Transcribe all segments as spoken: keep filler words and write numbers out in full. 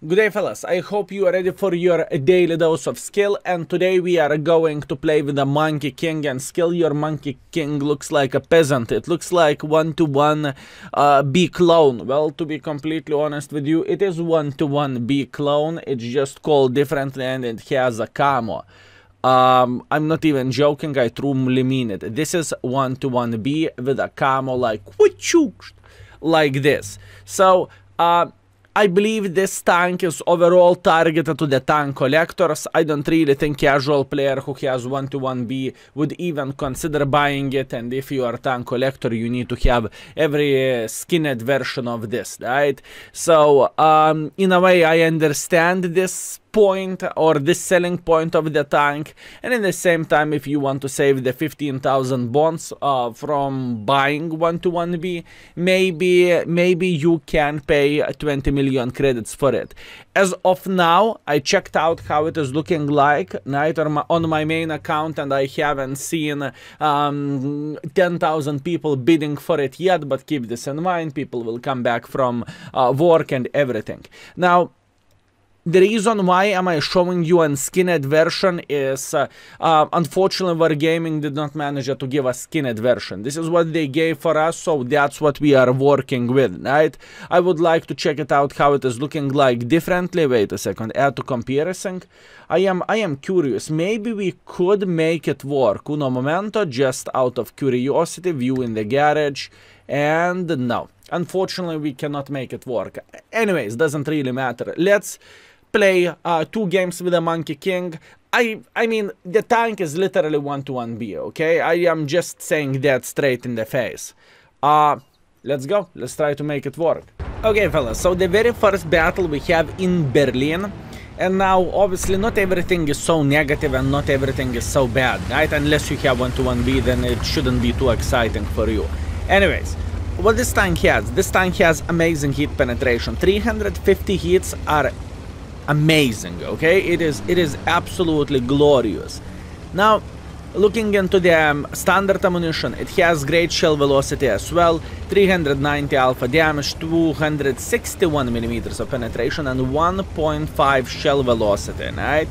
Good day, fellas. I hope you are ready for your daily dose of skill, and today we are going to play with the Monkey King and skill. Your Monkey King looks like a peasant. It looks like one to one uh, B clone. Well, to be completely honest with you, it is one to one B clone. It's just called differently and it has a camo. Um, I'm not even joking, I truly mean it. This is one to one B with a camo like, like this. So, uh, I believe this tank is overall targeted to the tank collectors. I don't really think casual player who has one to one B would even consider buying it. And if you are a tank collector, you need to have every uh, skinned version of this, right? So, um, in a way, I understand this point or this selling point of the tank, and in the same time, if you want to save the fifteen thousand bonds uh, from buying one to one B, maybe maybe you can pay twenty million credits for it. As of now, I checked out how it is looking like right, on, my, on my main account, and I haven't seen um, ten thousand people bidding for it yet, but keep this in mind, people will come back from uh, work and everything. Now, the reason why am I showing you a skinned version is, uh, uh, unfortunately, Wargaming did not manage to give a skinned version. This is what they gave for us, so that's what we are working with, right? I would like to check it out how it is looking like differently. Wait a second, add to comparison. I am, I am curious. Maybe we could make it work. Uno momento, just out of curiosity, view in the garage, and no. Unfortunately, we cannot make it work. Anyways, doesn't really matter. Let's play uh, two games with the Monkey King. I I mean, the tank is literally one to one B, okay? I am just saying that straight in the face. Uh, let's go. Let's try to make it work. Okay, fellas, so the very first battle we have in Berlin. And now, obviously, not everything is so negative and not everything is so bad, right? Unless you have one to one B, then it shouldn't be too exciting for you. Anyways, what this tank has? This tank has amazing heat penetration. three hundred fifty hits are amazing, okay? It is it is absolutely glorious. Now, looking into the um, standard ammunition, it has great shell velocity as well, three hundred ninety alpha damage, two hundred sixty-one millimeters of penetration, and one point five shell velocity, right?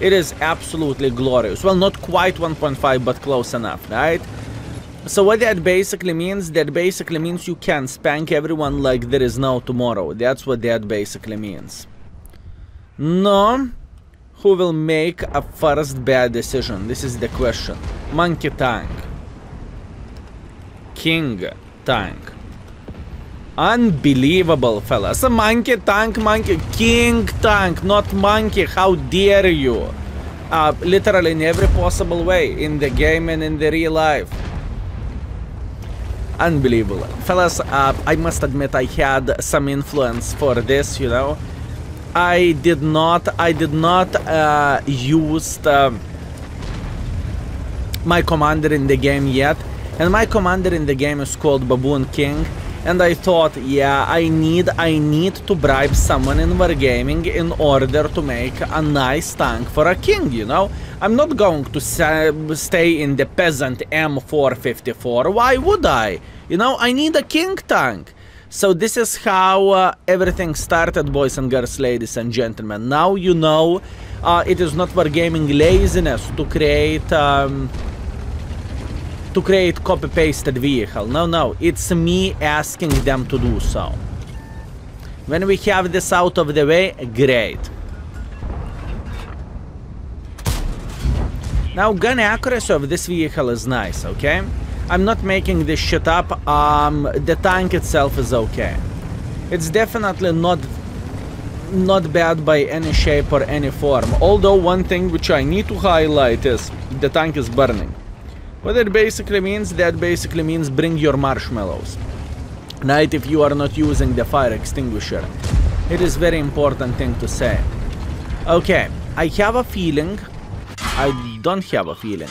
It is absolutely glorious. Well, not quite one point five, but close enough, right? So what that basically means, that basically means you can spank everyone like there is no tomorrow. That's what that basically means. No, who will make a first bad decision? This is the question. Monkey tank. King tank. Unbelievable, fellas. A monkey tank, monkey, king tank, not monkey. How dare you? Uh, literally in every possible way, in the game and in the real life. Unbelievable. Fellas, uh, I must admit I had some influence for this, you know. I did not, I did not uh, use um, my commander in the game yet. And my commander in the game is called Baboon King. And I thought, yeah, I need, I need to bribe someone in Wargaming in order to make a nice tank for a king, you know? I'm not going to stay in the peasant M four fifty-four, why would I? You know, I need a king tank. So this is how uh, everything started, boys and girls, ladies and gentlemen. Now you know uh, it is not Wargaming laziness to create... Um, to create copy-pasted vehicle. No, no, it's me asking them to do so. When we have this out of the way, great. Now, gun accuracy of this vehicle is nice, okay? I'm not making this shit up. Um, the tank itself is okay. It's definitely not, not bad by any shape or any form. Although one thing which I need to highlight is the tank is burning. What it basically means, that basically means bring your marshmallows, right? If you are not using the fire extinguisher, it is very important thing to say. Okay, I have a feeling, I don't have a feeling.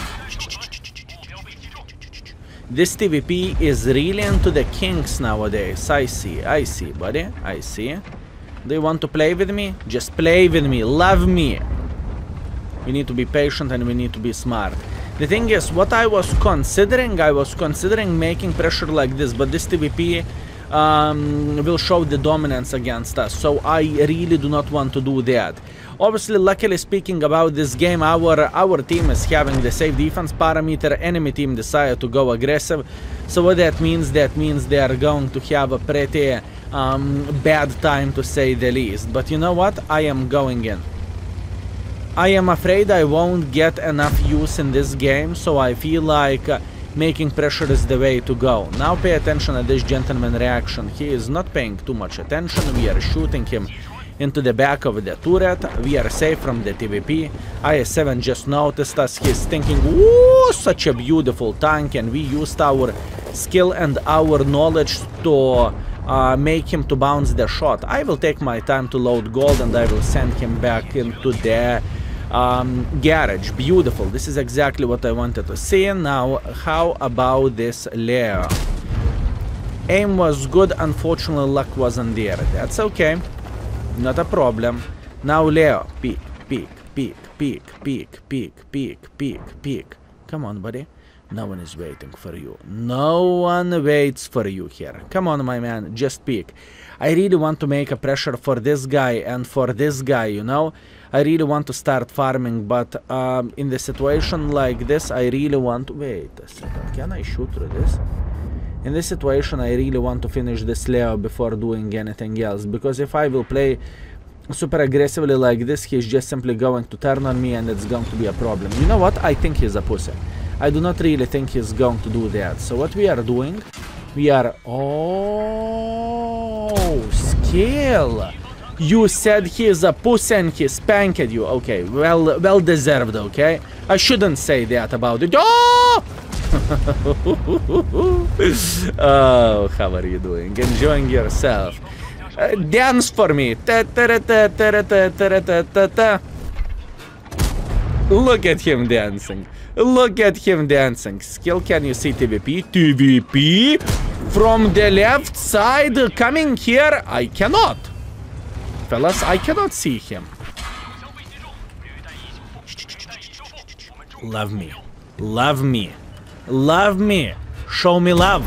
This T V P is really into the kings nowadays. I see, I see, buddy, I see. Do you want to play with me? Just play with me, love me. We need to be patient and we need to be smart. The thing is, what I was considering, I was considering making pressure like this, but this T V P um, will show the dominance against us. So I really do not want to do that. Obviously, luckily speaking about this game, our our team is having the safe defense parameter. Enemy team decided to go aggressive. So what that means, that means they are going to have a pretty um, bad time, to say the least. But you know what? I am going in. I am afraid I won't get enough use in this game, so I feel like uh, making pressure is the way to go. Now pay attention at this gentleman's reaction. He is not paying too much attention. We are shooting him into the back of the turret. We are safe from the T V P. I S seven just noticed us. He's thinking, ooh, such a beautiful tank, and we used our skill and our knowledge to uh, make him to bounce the shot. I will take my time to load gold, and I will send him back into the um, garage. Beautiful. This is exactly what I wanted to see. Now, how about this Leo? Aim was good. Unfortunately, luck wasn't there. That's okay. Not a problem. Now Leo, peek, peek, peek, peek, peek, peek, peek, peek, peek. Come on, buddy. No one is waiting for you. No one waits for you here. Come on, my man, just peek. I really want to make a pressure for this guy and for this guy, you know. I really want to start farming, but um, in the situation like this, I really want to... Wait a second, can I shoot through this? In this situation, I really want to finish this Leo before doing anything else, because if I will play super aggressively like this, he's just simply going to turn on me and it's going to be a problem. You know what? I think he's a pussy. I do not really think he's going to do that. So what we are doing, we are... Oh, skill! You said he is a pussy and he spanked you. Okay, well, well deserved, okay? I shouldn't say that about it. Oh! Oh, how are you doing? Enjoying yourself. Uh, dance for me. Look at him dancing. Look at him dancing. Skill, can you see T V P? T V P from the left side coming here. I cannot. Fellas, I cannot see him. Love me. Love me. Love me, show me love.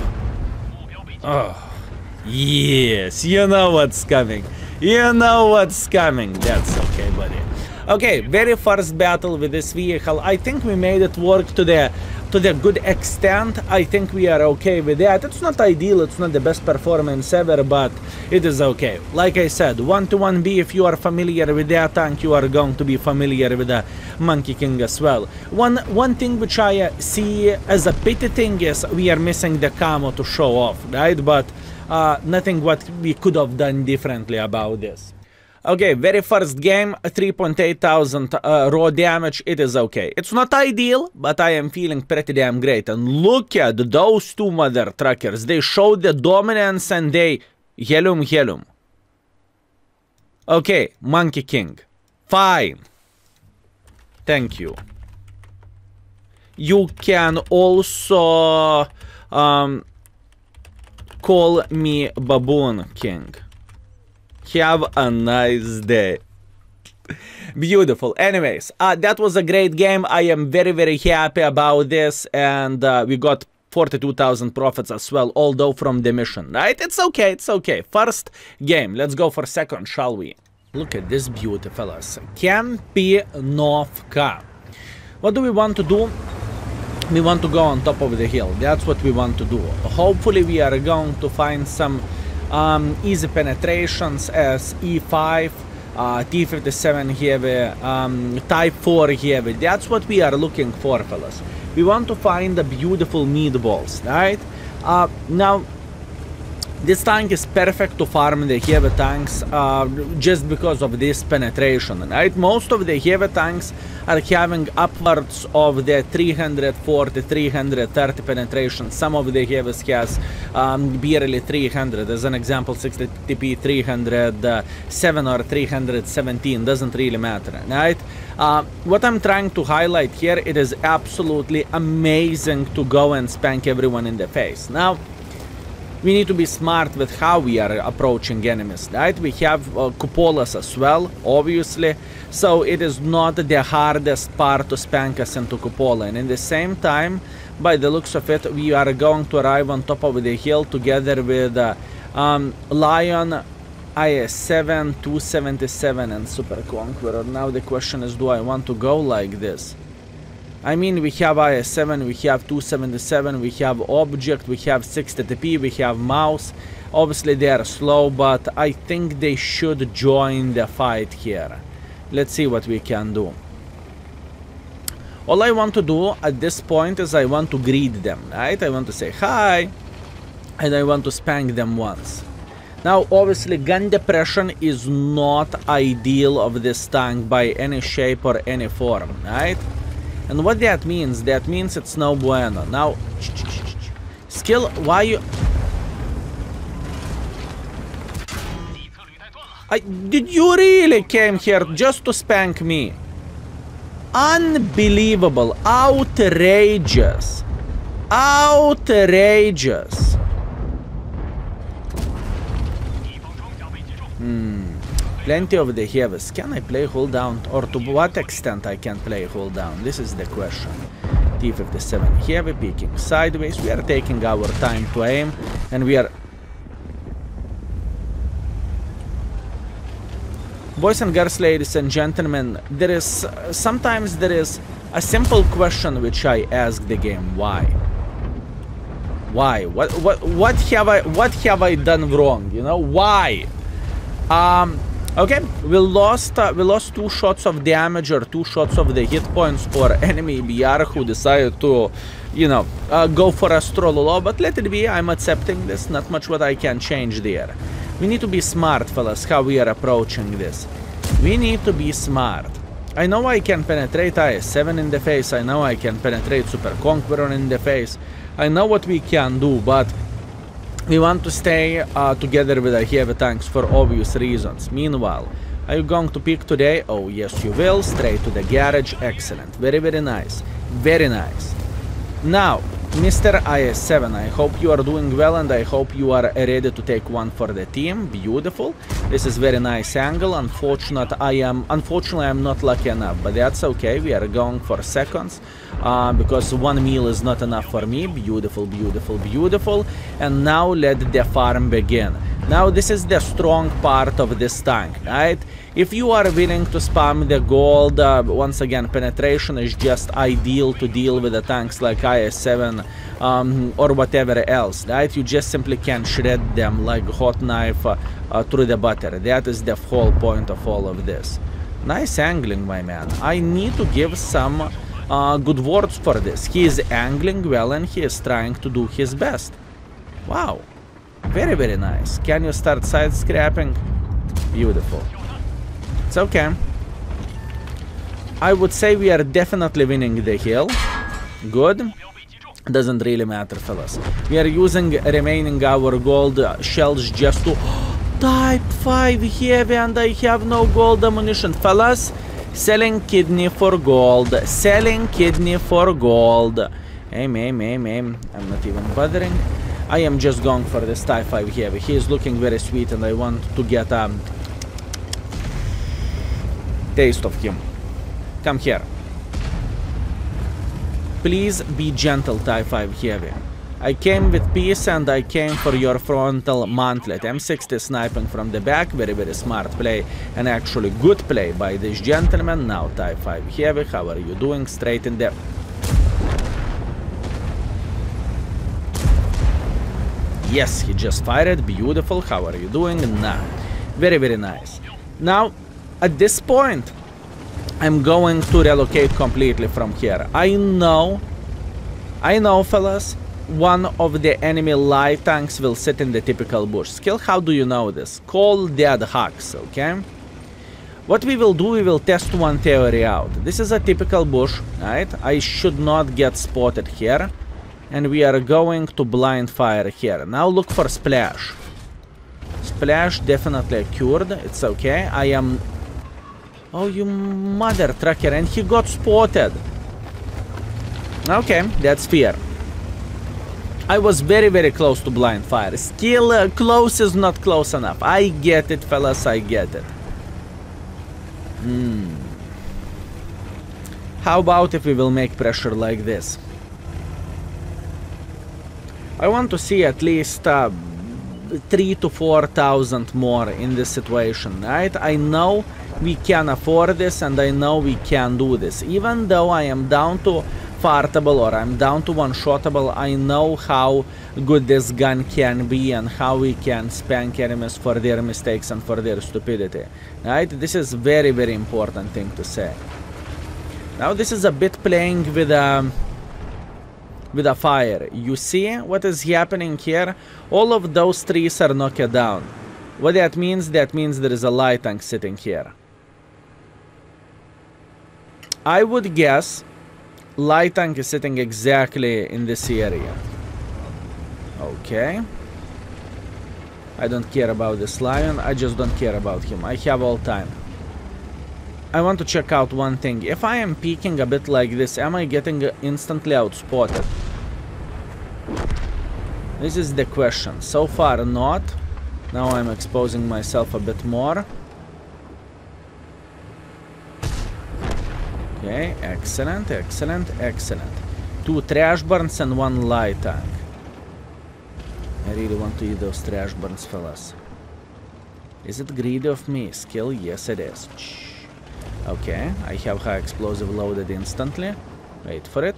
Oh, yes, you know what's coming. You know what's coming. That's okay, buddy. Okay, very first battle with this vehicle. I think we made it work to the to the good extent. I think we are okay with that. It's not ideal, it's not the best performance ever, but it is okay. Like I said, one to one B, if you are familiar with that tank, you are going to be familiar with the Monkey King as well. One one thing which I see as a pity thing is we are missing the camo to show off, right? But uh, nothing what we could have done differently about this. Okay, very first game, three point eight thousand uh, raw damage, it is okay. It's not ideal, but I am feeling pretty damn great. And look at those two mother truckers. They showed the dominance and they... Helium, helium. Okay, Monkey King. Fine. Thank you. You can also um, call me Baboon King. Have a nice day. Beautiful. Anyways, uh, that was a great game. I am very, very happy about this. And uh, we got forty-two thousand profits as well, although from the mission, right? It's okay, it's okay. First game. Let's go for second, shall we? Look at this beauty, fellas. Kampinovka. What do we want to do? We want to go on top of the hill. That's what we want to do. Hopefully, we are going to find some... Um, easy penetrations as E five, uh, T fifty-seven heavy, um, Type four heavy. That's what we are looking for, fellas. We want to find the beautiful meatballs, right? Uh, now, this tank is perfect to farm the heavy tanks uh, just because of this penetration, right? Most of the heavy tanks are having upwards of the three forty, three thirty penetration. Some of the heavies has um, barely three hundred. As an example, sixty T P three hundred seven or three hundred seventeen, doesn't really matter, right? Uh, what I'm trying to highlight here, it is absolutely amazing to go and spank everyone in the face. Now, we need to be smart with how we are approaching enemies, right? We have uh, cupolas as well, obviously. So it is not the hardest part to spank us into cupola. And in the same time, by the looks of it, we are going to arrive on top of the hill together with uh, Um, Lion, I S seven, two seventy-seven and Super Conqueror. Now the question is, do I want to go like this? I mean, we have I S seven, we have two seventy-seven, we have Object, we have sixty T P, we have Mouse. Obviously they are slow, but I think they should join the fight here. Let's see what we can do. All I want to do at this point is I want to greet them, right? I want to say hi, and I want to spank them once. Now, obviously, gun depression is not ideal of this tank by any shape or any form, right? And what that means, that means it's no bueno. Now, skill, why you... I, did you really came here just to spank me? Unbelievable, outrageous, outrageous. Hmm. Plenty of the heavies. Can I play hold down, or to what extent I can play hold down? This is the question. T fifty-seven heavy, peeking sideways. We are taking our time to aim, and we are... Boys and girls, ladies and gentlemen, there is... Uh, sometimes there is a simple question which I ask the game. Why? Why? What, what, what have I, what have I done wrong? You know, why? Um... Okay, we lost uh, we lost two shots of damage or two shots of the hit points for enemy E B R who decided to, you know, uh, go for a stroll, but let it be, I'm accepting this, not much what I can change there. We need to be smart, fellas, how we are approaching this. We need to be smart. I know I can penetrate I S seven in the face, I know I can penetrate Super Conqueror in the face, I know what we can do, but... We want to stay uh, together with the heavy tanks for obvious reasons. Meanwhile, are you going to pick today? Oh, yes, you will. Straight to the garage. Excellent. Very, very nice. Very nice. Now, Mister I S seven, I hope you are doing well and I hope you are ready to take one for the team. Beautiful. This is very nice angle. Unfortunate, I am, unfortunately, I am not lucky enough, but that's okay. We are going for seconds. Uh, because one meal is not enough for me. Beautiful, beautiful, beautiful. And now let the farm begin. Now this is the strong part of this tank, right? If you are willing to spam the gold, uh, once again, penetration is just ideal to deal with the tanks like I S seven um, or whatever else, right? You just simply can shred them like hot knife uh, uh, through the butter. That is the whole point of all of this. Nice angling, my man. I need to give some... Uh, good words for this. He is angling well and he is trying to do his best. Wow. Very, very nice. Can you start side scrapping? Beautiful. It's okay. I would say we are definitely winning the hill. Good. Doesn't really matter, fellas. We are using remaining our gold shells just to... Type five heavy and I have no gold ammunition, fellas. Selling kidney for gold, selling kidney for gold. Aim, aim, aim, aim. I'm not even bothering. I am just going for this Type five heavy. He is looking very sweet and I want to get a taste of him. Come here. Please be gentle, Type five heavy. I came with peace and I came for your frontal mantlet. M sixty sniping from the back, very, very smart play and actually good play by this gentleman. Now Type five heavy, how are you doing? Straight in there. Yes, he just fired, beautiful, how are you doing? Now, very, very nice. Now, at this point, I'm going to relocate completely from here. I know, I know, fellas. One of the enemy live tanks will sit in the typical bush. Skill, how do you know this? Call dead hacks, okay? What we will do, we will test one theory out. This is a typical bush, right? I should not get spotted here. And we are going to blind fire here. Now look for splash. Splash definitely occurred. It's okay. I am... Oh, you mother trucker. And he got spotted. Okay, that's fear. I was very, very close to blind fire. Still, uh, close is not close enough. I get it, fellas, I get it. Hmm. How about if we will make pressure like this? I want to see at least uh, three to four thousand more in this situation, right? I know we can afford this, and I know we can do this. Even though I am down to fartable or I'm down to one-shotable, I know how good this gun can be and how we can spank enemies for their mistakes and for their stupidity, right? This is very, very important thing to say. Now this is a bit playing with a with a fire. You see what is happening here? All of those trees are knocked down. What that means? That means there is a light tank sitting here. I would guess light tank is sitting exactly in this area. Okay. I don't care about this lion. I just don't care about him. I have all time. I want to check out one thing. If I am peeking a bit like this, am I getting instantly outspotted? This is the question. So far, not. Now I'm exposing myself a bit more. Okay, excellent, excellent, excellent. Two trash burns and one light tank. I really want to eat those trash burns, fellas. Is it greedy of me? Skill? Yes, it is. Okay, I have high explosive loaded instantly. Wait for it.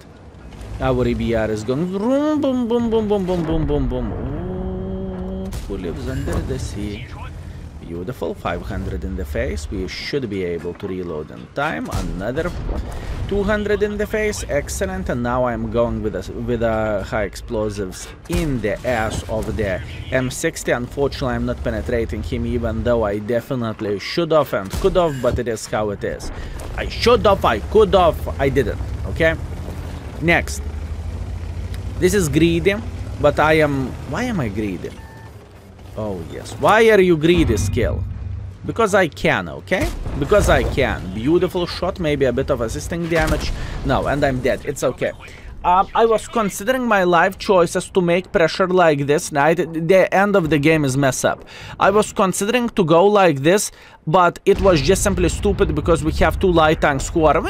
Our E B R is going boom, boom, boom, boom, boom, boom, boom, boom, boom. Ooh, who lives under the sea? Beautiful, five hundred in the face. We should be able to reload in time. Another two hundred in the face. Excellent. And now I'm going with a, with a high explosives in the ass of the M sixty. Unfortunately, I'm not penetrating him, even though I definitely should have and could have, but it is how it is. I should have, I could have, I didn't. Okay? Next. This is greedy, but I am... Why am I greedy? Oh, yes. Why are you greedy, skill? Because I can, okay? Because I can. Beautiful shot, maybe a bit of assisting damage. No, and I'm dead. It's okay. Um, I was considering my life choices to make pressure like this. Right? The end of the game is mess up. I was considering to go like this, but it was just simply stupid because we have two light tanks who are...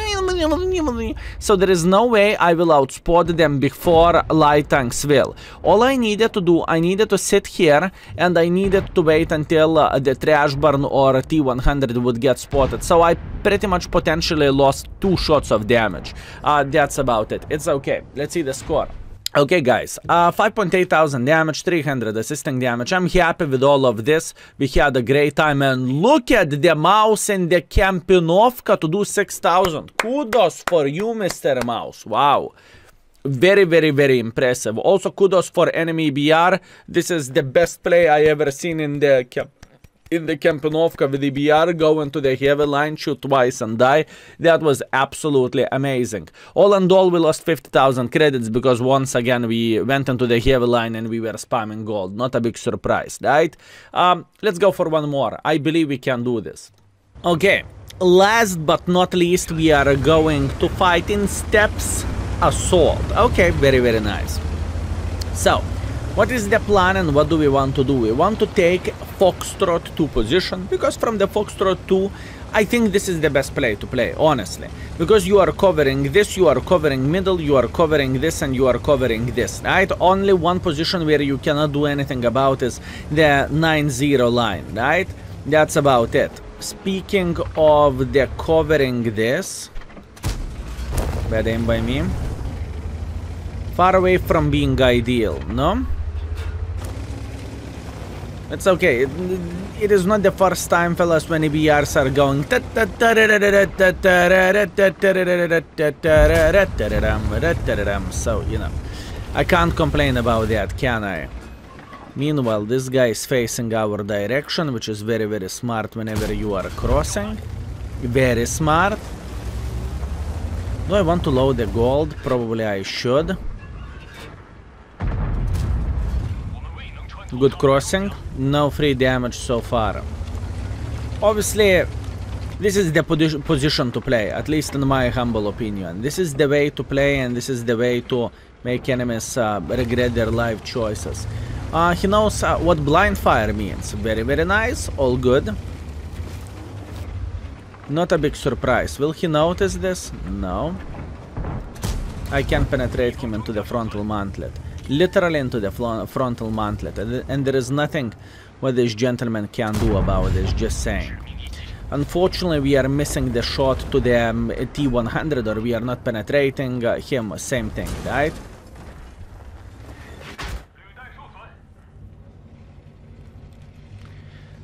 So there is no way I will outspot them before light tanks will. All I needed to do, I needed to sit here and I needed to wait until uh, the trash burn or T one hundred would get spotted. So I pretty much potentially lost two shots of damage. Uh, that's about it. It's okay. Let's see the score. Okay, guys, uh, five point eight thousand damage, three hundred assisting damage. I'm happy with all of this. We had a great time. And look at the Mouse and the Kampinovka to do six thousand. Kudos for you, Mister Mouse. Wow. Very, very, very impressive. Also, kudos for enemy E B R. This is the best play I ever seen in the Kamp in the Kampinovka with E B R. Go into the heavy line, shoot twice and die. That was absolutely amazing. All and all, we lost fifty thousand credits because once again we went into the heavy line and we were spamming gold. Not a big surprise, right? Um, let's go for one more. I believe we can do this. Okay, last but not least, we are going to fight in Steps Assault. Okay, very, very nice. So, what is the plan and what do we want to do? We want to take Foxtrot two position, because from the Foxtrot two, I think this is the best play to play, honestly. Because you are covering this, you are covering middle, you are covering this, and you are covering this, right? Only one position where you cannot do anything about is the nine zero line, right? That's about it. Speaking of the covering this, bad aim by me. Far away from being ideal, no? It's okay. It, it is not the first time, fellas, when E B Rs are going. So, you know, I can't complain about that, can I? Meanwhile, this guy is facing our direction, which is very, very smart whenever you are crossing. Very smart. Do I want to load the gold? Probably I should. Good crossing, no free damage so far. Obviously, this is the position to play, at least in my humble opinion. This is the way to play and this is the way to make enemies uh, regret their life choices. Uh, he knows uh, what blind fire means. Very, very nice, all good. Not a big surprise. Will he notice this? No. I can penetrate him into the frontal mantlet. literally into the frontal mantlet, and there is nothing what this gentleman can do about it, just saying. Unfortunately, we are missing the shot to the um, T one hundred, or we are not penetrating uh, him, same thing, right?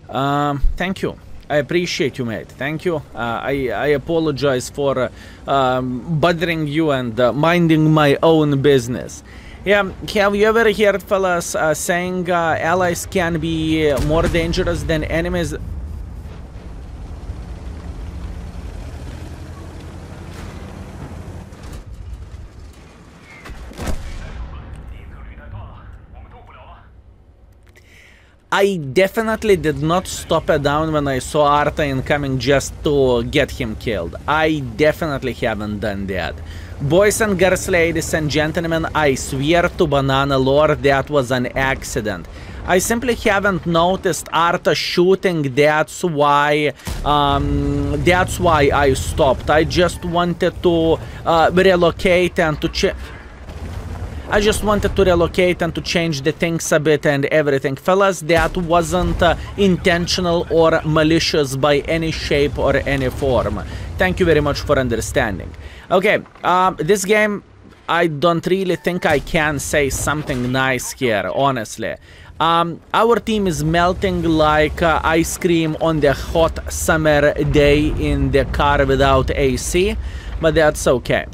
Um, thank you. I appreciate you, mate. Thank you. Uh, I, I apologize for uh, um, bothering you and uh, minding my own business. Yeah, have you ever heard fellas uh, saying uh, allies can be more dangerous than enemies? I definitely did not stop it down when I saw Arta incoming just to get him killed. I definitely haven't done that. Boys and girls, ladies and gentlemen, I swear to Banana Lord, that was an accident. I simply haven't noticed Arta shooting, that's why, um, that's why I stopped. I just wanted to uh, relocate and to check. I just wanted to relocate and to change the things a bit and everything. Fellas, that wasn't uh, intentional or malicious by any shape or any form. Thank you very much for understanding. Okay, uh, this game, I don't really think I can say something nice here, honestly. Um, our team is melting like uh, ice cream on the hot summer day in the car without A C, but that's okay.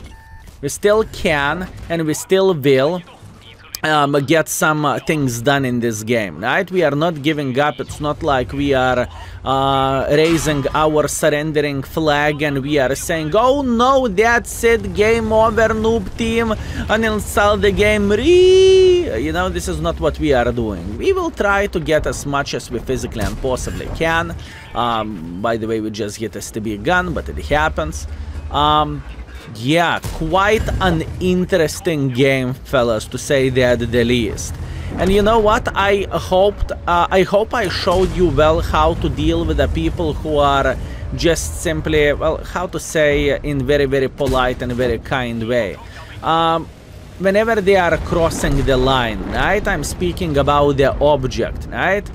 We still can, and we still will um, get some uh, things done in this game, right? We are not giving up. It's not like we are uh, raising our surrendering flag and we are saying, oh no, that's it, game over, noob team, and uninstall the game. You know, this is not what we are doing. We will try to get as much as we physically and possibly can. Um, by the way, we just hit S T B gun, but it happens. Um... Yeah, quite an interesting game, fellas, to say that the least. And you know what? I hoped, uh, I hope I showed you well how to deal with the people who are just simply, well, how to say in very, very polite and very kind way. Um, whenever they are crossing the line, right? I'm speaking about the object, right?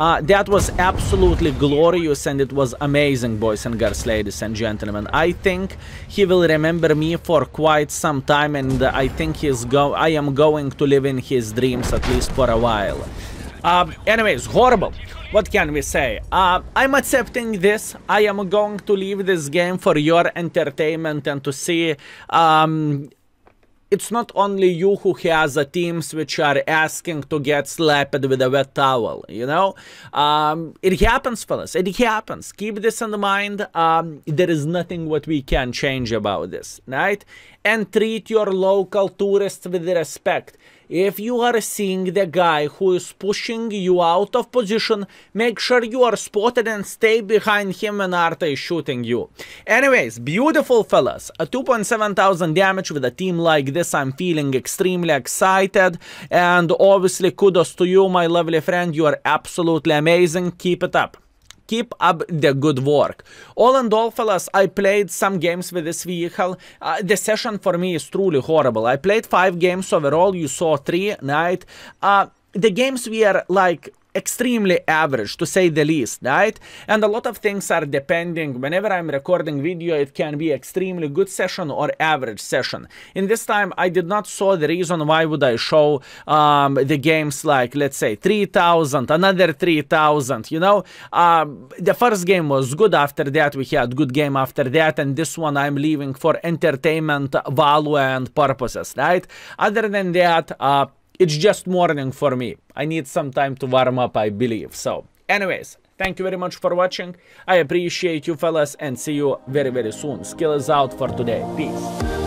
Uh, that was absolutely glorious, and it was amazing, boys and girls, ladies and gentlemen. I think he will remember me for quite some time, and I think he's go I am going to live in his dreams, at least for a while. Uh, anyways, horrible. What can we say? Uh, I'm accepting this. I am going to leave this game for your entertainment and to see... Um, it's not only you who has uh, teams which are asking to get slapped with a wet towel, you know? Um, it happens, fellas, it happens. Keep this in mind. Um, there is nothing what we can change about this, right? And treat your local tourists with respect. If you are seeing the guy who is pushing you out of position, make sure you are spotted and stay behind him when Arta is shooting you. Anyways, beautiful, fellas. A two point seven thousand damage with a team like this, I'm feeling extremely excited. And obviously, kudos to you, my lovely friend. You are absolutely amazing. Keep it up. Keep up the good work. All in all, fellas, I played some games with this vehicle. Uh, the session for me is truly horrible. I played five games overall. You saw three, right? Uh, the games we are like... extremely average, to say the least, right? And a lot of things are depending. Whenever I'm recording video, it can be extremely good session or average session. In this time, I did not saw the reason why would I show um, the games like, let's say, three thousand, another three thousand, you know? Um, the first game was good. After that, we had good game after that, and this one I'm leaving for entertainment value and purposes, right? Other than that, uh, it's just morning for me. I need some time to warm up, I believe. So, anyways, thank you very much for watching. I appreciate you, fellas, and see you very, very soon. Skill is out for today. Peace.